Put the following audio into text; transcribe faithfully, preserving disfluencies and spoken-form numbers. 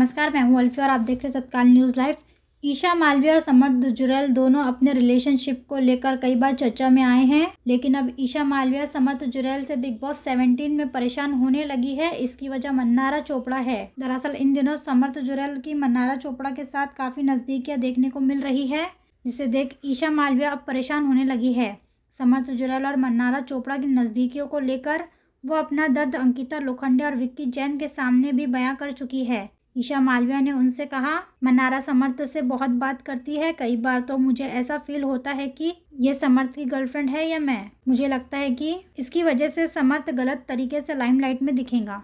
नमस्कार, मैं हूँ अल्फियार, आप देख रहे हैं तत्काल न्यूज लाइव। ईशा मालविया और समर्थ जुरैल दोनों अपने रिलेशनशिप को लेकर कई बार चर्चा में आए हैं, लेकिन अब ईशा मालविया समर्थ जुरैल से बिग बॉस सेवनटीन में परेशान होने लगी है। इसकी वजह मन्नारा चोपड़ा है। दरअसल इन दिनों समर्थ जुरैल की मन्नारा चोपड़ा के साथ काफी नजदीकियां देखने को मिल रही है, जिसे देख ईशा मालविया अब परेशान होने लगी है। समर्थ जुरैल और मन्नारा चोपड़ा की नजदीकियों को लेकर वो अपना दर्द अंकिता लोखंडे और विक्की जैन के सामने भी बयां कर चुकी है। ईशा मालविया ने उनसे कहा, मन्नारा समर्थ से बहुत बात करती है, कई बार तो मुझे ऐसा फील होता है कि ये समर्थ की गर्लफ्रेंड है या मैं। मुझे लगता है कि इसकी वजह से समर्थ गलत तरीके से लाइमलाइट में दिखेगा।